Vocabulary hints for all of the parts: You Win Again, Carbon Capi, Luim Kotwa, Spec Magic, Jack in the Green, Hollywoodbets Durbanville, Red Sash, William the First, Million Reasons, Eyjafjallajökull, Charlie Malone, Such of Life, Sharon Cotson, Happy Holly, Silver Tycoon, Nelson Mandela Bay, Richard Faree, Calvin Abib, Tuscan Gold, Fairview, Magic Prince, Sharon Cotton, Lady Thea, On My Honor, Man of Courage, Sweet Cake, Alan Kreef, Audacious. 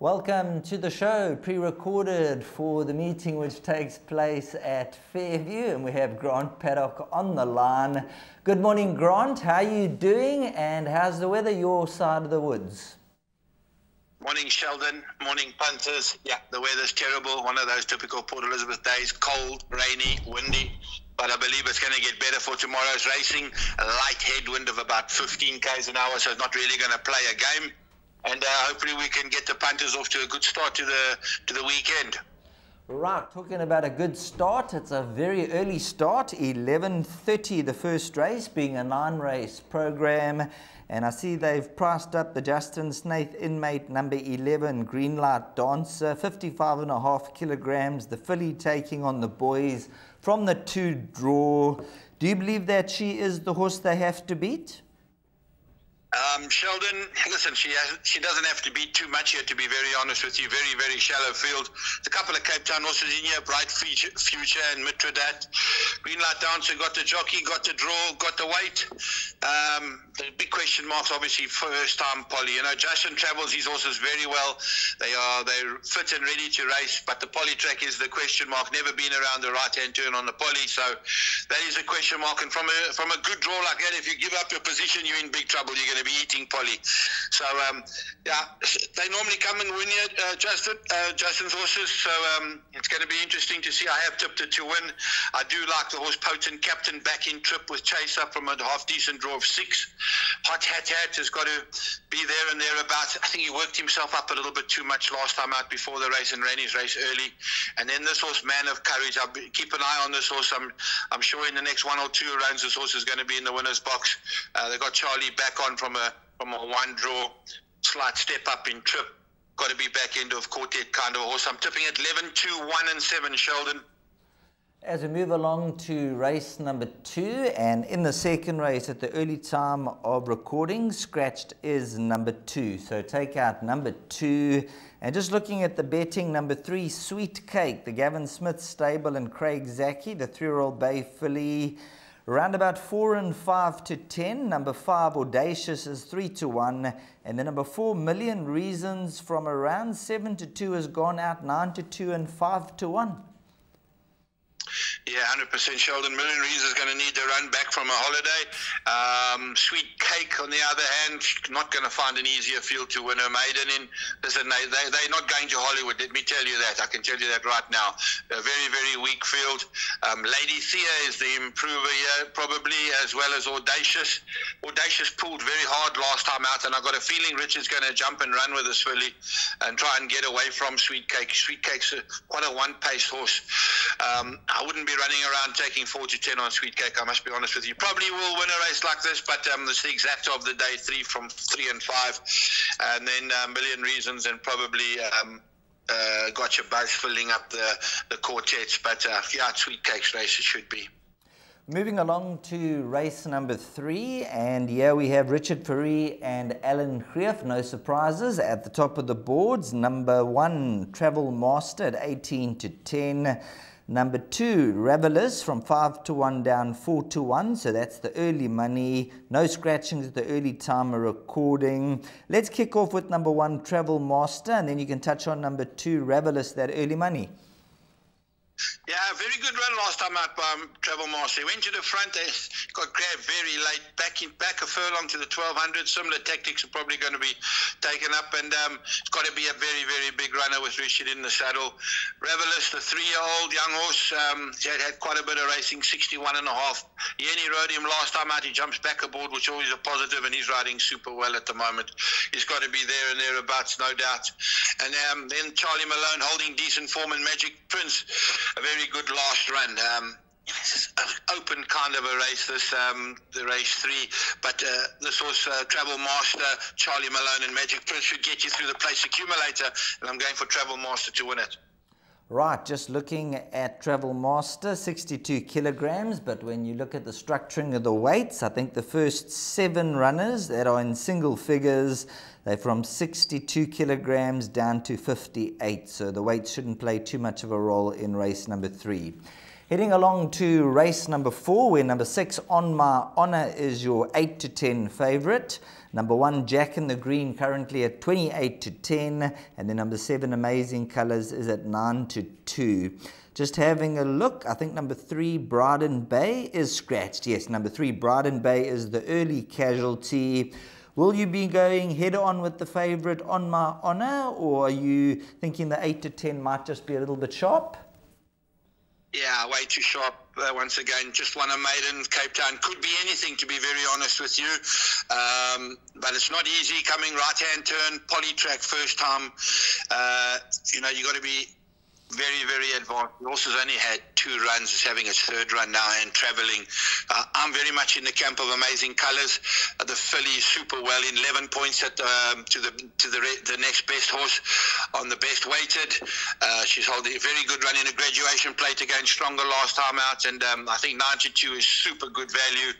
Welcome to the show, pre-recorded for the meeting which takes place at Fairview, and we have Grant Paddock on the line. Good morning, Grant. How are you doing, and how's the weather your side of the woods? Morning, Sheldon. Morning, punters. Yeah, the weather's terrible. One of those typical Port Elizabeth days, cold, rainy, windy. But I believe it's going to get better for tomorrow's racing. A light headwind of about 15 k's an hour, so it's not really going to play a game. And hopefully we can get the punters off to a good start to the weekend. Right, talking about a good start, it's a very early start, 11:30, the first race being a 9-race program. And I see they've priced up the Justin Snaith inmate number 11, Greenlight Dancer, 55.5 kilograms, the filly taking on the boys from the 2 draw. Do you believe that she is the horse they have to beat? Sheldon, listen, she doesn't have to beat too much here, to be very honest with you. Very, very shallow field. There's a couple of Cape Town horses in here, Bright Future and Mitradat. Greenlight Dancer got the jockey, got the draw, got the weight. The big question marks, obviously, first time Polly. You know, Justin travels his horses very well. They're fit and ready to race, but the Polly track is the question mark. Never been around the right-hand turn on the Polly, so that is a question mark. And from a good draw like that, if you give up your position, you're in big trouble. You're going to be eating Polly. So yeah, they normally come and win here, Justin's horses, so it's going to be interesting to see. I have tipped it to win. I do like the horse Potent Captain back in trip with chase up from a half decent draw of 6. Hot Hat Hat has got to be there and thereabouts. I think he worked himself up a little bit too much last time out before the race and ran his race early. And then this horse Man of Courage, I'll keep an eye on this horse. I'm sure in the next 1 or 2 rounds this horse is going to be in the winner's box. They got Charlie back on from a 1 draw, slight step up in trip. Got to be back end of quartet kind of horse. I'm tipping at 11, 2, 1 and 7, Sheldon. As we move along to race number 2, and in the second race at the early time of recording, scratched is number 2. So take out number 2. And just looking at the betting, number 3, Sweet Cake, the Gavin Smith stable and Craig Zaki, the 3-year-old bay filly. Around about 4 and 5 to 10, number 5 Audacious is 3 to 1, and then number 4 Million Reasons from around 7 to 2 has gone out 9 to 2 and 5 to 1. Yeah, 100%, Sheldon. Million Reasons is going to need the run back from a holiday. Sweet Cake, on the other hand, not going to find an easier field to win her maiden in. Listen, they're not going to Hollywood, let me tell you that. I can tell you that right now. A very, very weak field. Lady Thea is the improver here, probably, as well as Audacious. Audacious pulled very hard last time out, and I've got a feeling Richard's going to jump and run with this filly and try and get away from Sweet Cake. Sweet Cake's quite a one-pace horse. I wouldn't be running around taking 4 to 10 on Sweet Cake, I must be honest with you. Probably will win a race like this, but it's the exacta of the day, 3 from 3 and 5, and then Million Reasons and probably Gotcha Buzz filling up the quartets. But yeah, Sweet Cake's race it should be. Moving along to race number 3, and here we have Richard Faree and Alan Kreef, no surprises, at the top of the boards. Number 1, Travel Master at 18 to 10. Number 2, Revelous from 5 to 1 down 4 to 1, so that's the early money. No scratchings at the early time of recording. Let's kick off with number 1, Travel Master, and then you can touch on number 2, Revelous, that early money. Yeah, very good run last time out by Travel Master. He went to the front, they got grabbed very late, back a furlong to the 1200. Similar tactics are probably going to be taken up, and it's got to be a very, very big runner with Richard in the saddle. Revelous, the 3-year-old young horse, he had quite a bit of racing, 61.5. He only rode him last time out. He jumps back aboard, which always a positive, and he's riding super well at the moment. He's got to be there and thereabouts, no doubt. And then Charlie Malone holding decent form, and Magic Prince, a very good last run. It's an open kind of a race, this the race 3, but this horse Travel Master, Charlie Malone and Magic Prince should get you through the place accumulator, and I'm going for Travel Master to win it. Right, just looking at Travel Master, 62 kilograms, but when you look at the structuring of the weights, I think the first 7 runners that are in single figures, they're from 62 kilograms down to 58, so the weight shouldn't play too much of a role in race number 3. Heading along to race number 4, where number 6, On My Honor, is your 8-10 favourite. Number 1, Jack in the Green, currently at 28-10. And then number 7, Amazing Colours, is at 9-2. Just having a look, I think number 3, Bryden Bay, is scratched. Yes, number 3, Bryden Bay, is the early casualty. Will you be going head-on with the favourite On My Honor, or are you thinking the 8-10 might just be a little bit sharp? Yeah, way too sharp. Once again, just won a maiden, Cape Town. Could be anything, to be very honest with you. But it's not easy, coming right-hand turn, poly track first time. You know, you got to be very, very advanced. The horse has only had 2 runs, is having its 3rd run now and travelling. I'm very much in the camp of Amazing Colours. The filly is super well in, 11 points at, to the next best horse on the best weighted. She's holding a very good run in a graduation plate, again stronger last time out, and I think 92 is super good value.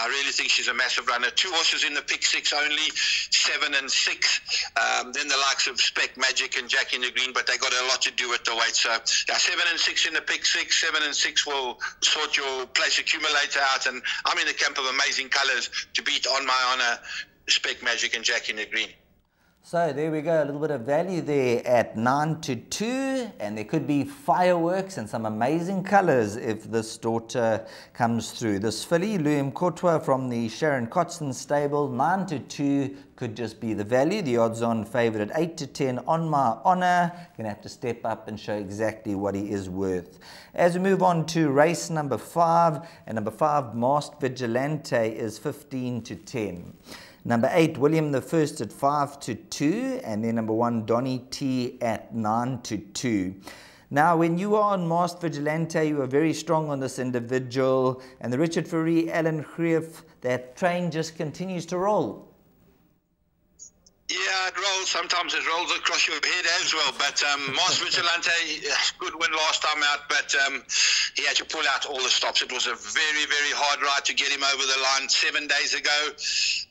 I really think she's a massive runner. 2 horses in the pick six only, 7 and 6. Then the likes of Spec Magic and Jack in the Green, but they got a lot to do with the weight. So yeah, 7 and 6 in the pick six. 7 and 6 will sort your place accumulator out, and I'm in the camp of Amazing Colours to beat On My Honor, Spec Magic and Jack in the Green. So there we go, a little bit of value there at 9-2, and there could be fireworks and some amazing colours if this daughter comes through. This filly, Luim Kotwa, from the Sharon Cotson stable, 9-2 could just be the value. The odds-on favourite at 8-10, On My Honor. Going to have to step up and show exactly what he is worth. As we move on to race number 5, and number 5, Masked Vigilante, is 15-10. Number 8, William the First, at 5-2, and then number 1, Donnie T, at 9-2. Now, when you are on Masked Vigilante, you are very strong on this individual, and the Richard Fourie, Alan Grief, that train just continues to roll. Yeah, it rolls. Sometimes it rolls across your head as well. But Masked Vigilante, good win last time out, but he had to pull out all the stops. It was a very, very hard ride to get him over the line 7 days ago.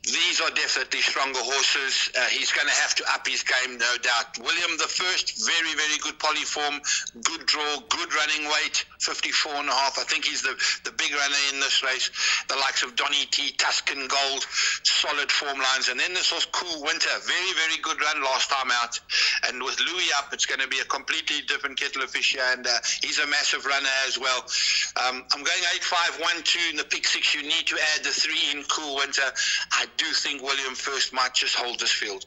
These are definitely stronger horses. He's going to have to up his game, no doubt. William the First, very, very good poly form, good draw, good running weight, 54.5. I think he's the big runner in this race. The likes of Donnie T, Tuscan Gold, solid form lines. And then this horse, Cool Winter, very, very good run last time out. And with Louis up, it's going to be a completely different kettle of fish here. And he's a massive runner as well. I'm going 8, 5, 1, 2 in the pick six. You need to add the 3 in Cool Winter. I do think William First might just hold this field.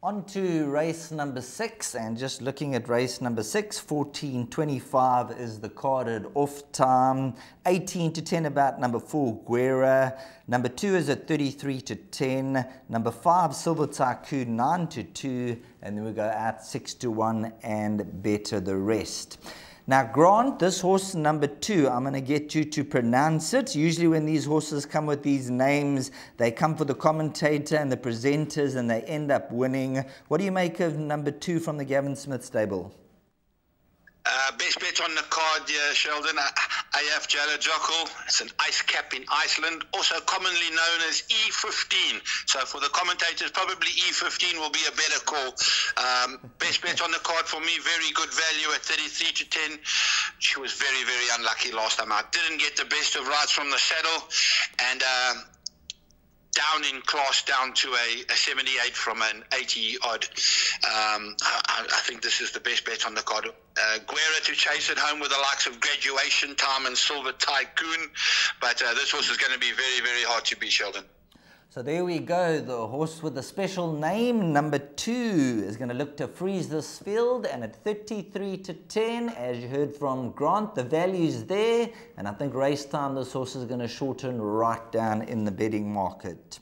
On to race number 6, and just looking at race number 6, 14:25 is the carded off time. 18-10 about number 4, Guerra. Number 2 is at 33-10. Number 5, Silver Tycoon, 9-2, and then we go out 6-1 and better the rest. Now, Grant, this horse number 2, I'm going to get you to pronounce it. Usually when these horses come with these names, they come for the commentator and the presenters, and they end up winning. What do you make of number 2 from the Gavin Smith stable? Best bet on the card, yeah, Sheldon. Eyjafjallajökull. It's an ice cap in Iceland, also commonly known as E15. So for the commentators, probably E15 will be a better call. Best bet on the card for me, very good value at 33-10. She was very, very unlucky last time out. Didn't get the best of rides from the saddle, and down in class, down to a 78 from an 80-odd. I think this is the best bet on the card. Guerra to chase at home with the likes of Graduation Time and Silver Tycoon. But this horse is going to be very, very hard to beat, Sheldon. So there we go. The horse with the special name, number 2, is going to look to freeze this field. And at 33-10, as you heard from Grant, the value's there. And I think race time, this horse is going to shorten right down in the betting market.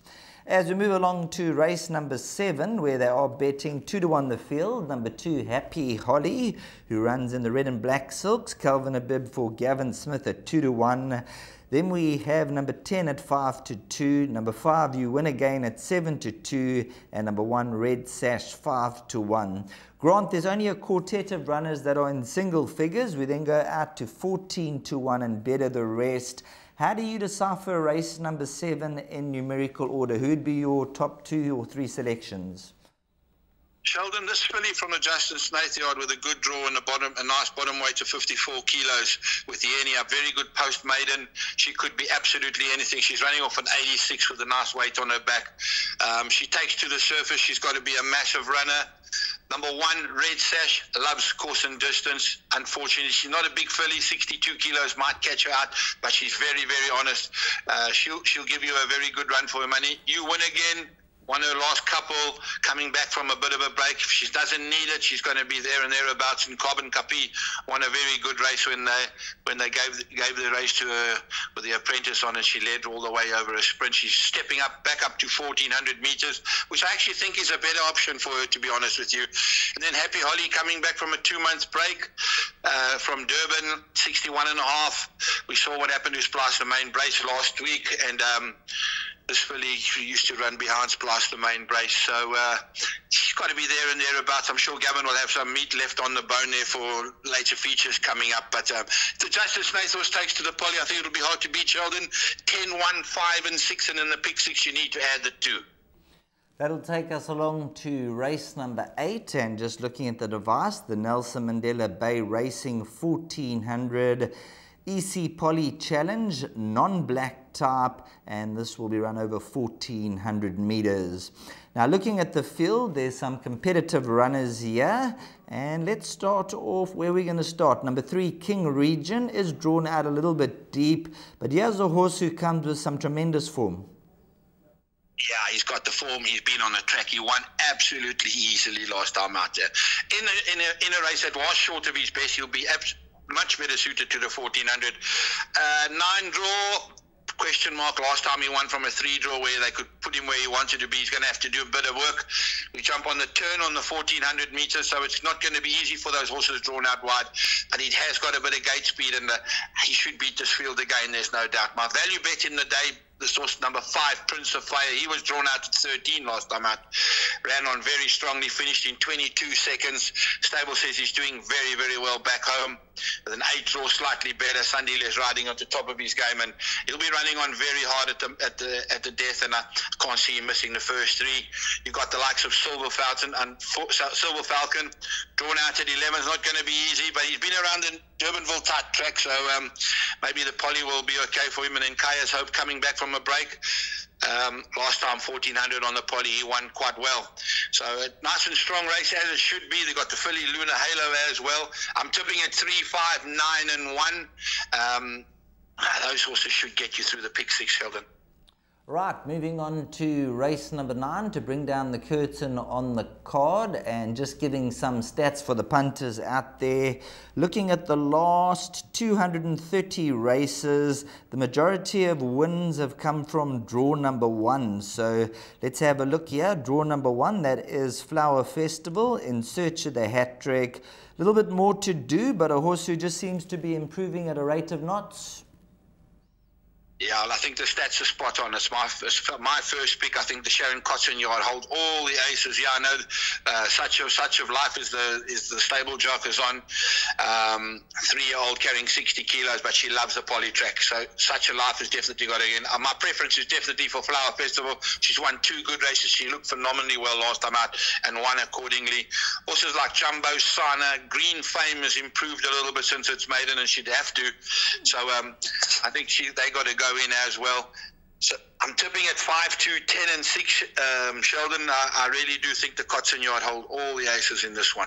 As we move along to race number 7, where they are betting 2-1 the field. Number 2, Happy Holly, who runs in the red and black silks. Calvin Abib for Gavin Smith at 2-1. Then we have number 10 at 5-2. Number 5, You Win Again, at 7-2. And number 1, Red Sash, 5-1. Grant, there's only a quartet of runners that are in single figures. We then go out to 14-1 and better the rest. How do you decipher race number 7 in numerical order? Who'd be your top 2 or 3 selections? Sheldon, this filly from the Justin Snaith yard with a good draw in the bottom, a nice bottom weight of 54 kilos with the Yeni up. Very good post maiden. She could be absolutely anything. She's running off an 86 with a nice weight on her back. She takes to the surface. She's got to be a massive runner. Number one, Red Sash, loves course and distance. Unfortunately, she's not a big filly. 62 kilos might catch her out, but she's very, very honest. She'll give you a very good run for her money. You Win Again. Won her last couple, coming back from a bit of a break. If she doesn't need it, she's going to be there and thereabouts. And Carbon Capi won a very good race when they gave the race to her with the apprentice on, and she led all the way over a sprint. She's stepping up back up to 1,400 metres, which I actually think is a better option for her, to be honest with you. And then Happy Holly coming back from a 2 month break from Durban, 61.5. We saw what happened to Splice the Main Brace last week, and this filly used to run behind Splice the Main Brace, so she's got to be there and thereabouts. I'm sure Gavin will have some meat left on the bone there for later features coming up. But the Justin Snaith horse takes to the poly. I think it'll be hard to beat Sheldon. 10, 1, 5 and 6, and in the pick 6 you need to add the 2. That'll take us along to race number 8, and just looking at the device, the Nelson Mandela Bay Racing 1400 EC Poly Challenge, non-black type, and this will be run over 1,400 meters. Now looking at the field, there's some competitive runners here, and let's start off where we're going to start. Number 3, King Region is drawn out a little bit deep, but here's a horse who comes with some tremendous form. Yeah, he's got the form. He's been on the track. He won absolutely easily last time out there. In a race that was short of his best, he'll be much better suited to the 1400. 9 draw, question mark. Last time he won from a 3 draw where they could put him where he wanted to be. He's going to have to do a bit of work. We jump on the turn on the 1400 metres, so it's not going to be easy for those horses drawn out wide, but he has got a bit of gate speed, and he should beat this field again, there's no doubt. My value bet in the day, the source number 5, Prince of Fire. He was drawn out at 13 last time out. Ran on very strongly, finished in 22 seconds. Stable says he's doing very, very well back home. With an 8 draw, slightly better. Sunday is riding at the top of his game, and he'll be running on very hard at the death, and I can't see him missing the first 3. You've got the likes of Silver Falcon, drawn out at 11. It's not going to be easy, but he's been around in Durbanville type track, so maybe the poly will be okay for him. And then Kaya's Hope coming back from a break. Last time 1400 on the poly, he won quite well. So a nice and strong race, as it should be. They've got the filly Luna Halo as well. I'm tipping at 3, 5, 9 and 1. Those horses should get you through the pick 6, Sheldon. Right, moving on to race number 9 to bring down the curtain on the card, and just giving some stats for the punters out there. Looking at the last 230 races, the majority of wins have come from draw number 1. So let's have a look here. Draw number 1, that is Flower Festival, In Search of the Hat Trick. A little bit more to do, but a horse who just seems to be improving at a rate of knots. Yeah, well, I think the stats are spot on. It's my first pick. I think the Sharon Cotton yard hold all the aces. Yeah, I know such of life is the stable jock is on. 3-year-old carrying 60 kilos, but she loves the poly track. So Such a Life has definitely got it in. My preference is definitely for Flower Festival. She's won 2 good races. She looked phenomenally well last time out and won accordingly. Horses like Jumbo Sana, Green Fame has improved a little bit since its maiden, and she'd have to. So I think they got to go in as well. So I'm tipping at 5, 2, 10 and 6, Sheldon. I really do think the Cotton Yard hold all the aces in this one.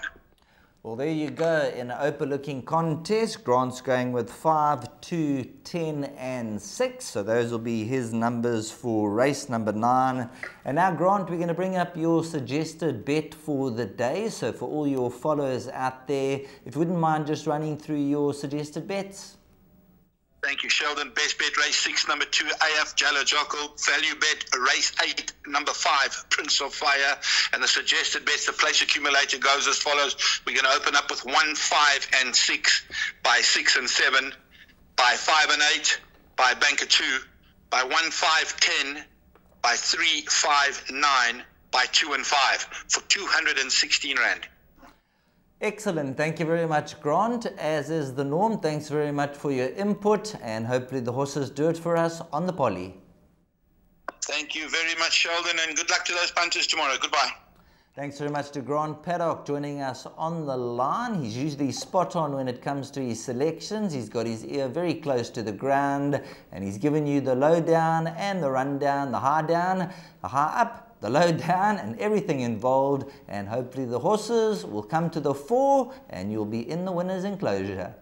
Well, there you go. In an overlooking contest, Grant's going with 5, 2, 10 and 6. So those will be his numbers for race number 9. And now, Grant, we're going to bring up your suggested bet for the day. So for all your followers out there, if you wouldn't mind just running through your suggested bets. Thank you, Sheldon. Best bet, race 6, number 2, Eyjafjallajökull. Value bet, race 8, number 5, Prince of Fire. And the suggested bets, the place accumulator, goes as follows. We're going to open up with 1, 5 and 6, by 6 and 7, by 5 and 8, by banker 2, by 1, 5, 10, by 3, 5, 9, by 2 and 5 for 216 Rand. Excellent. Thank you very much, Grant. As is the norm, thanks very much for your input, and hopefully the horses do it for us on the poly. Thank you very much, Sheldon, and good luck to those punters tomorrow. Goodbye. Thanks very much to Grant Paddock joining us on the line. He's usually spot on when it comes to his selections. He's got his ear very close to the ground and he's given you the low down and the rundown, the high up, the low down and everything involved, and hopefully the horses will come to the fore and you'll be in the winner's enclosure.